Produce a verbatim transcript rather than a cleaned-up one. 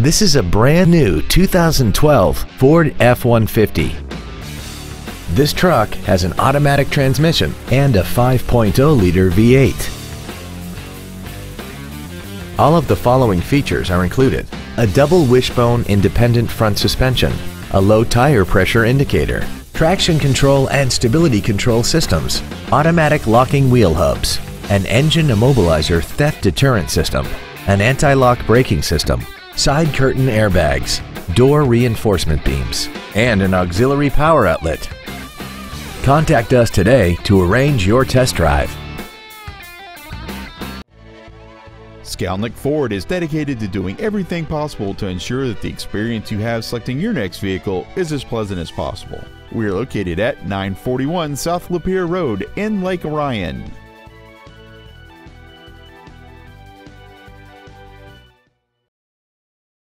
This is a brand new two thousand twelve Ford F one fifty. This truck has an automatic transmission and a five point oh liter V eight. All of the following features are included: a double wishbone independent front suspension, a low tire pressure indicator, traction control and stability control systems, automatic locking wheel hubs, an engine immobilizer theft deterrent system, an anti-lock braking system, side curtain airbags, door reinforcement beams, and an auxiliary power outlet. Contact us today to arrange your test drive. Skalnek Ford is dedicated to doing everything possible to ensure that the experience you have selecting your next vehicle is as pleasant as possible. We are located at nine forty-one South Lapeer Road in Lake Orion.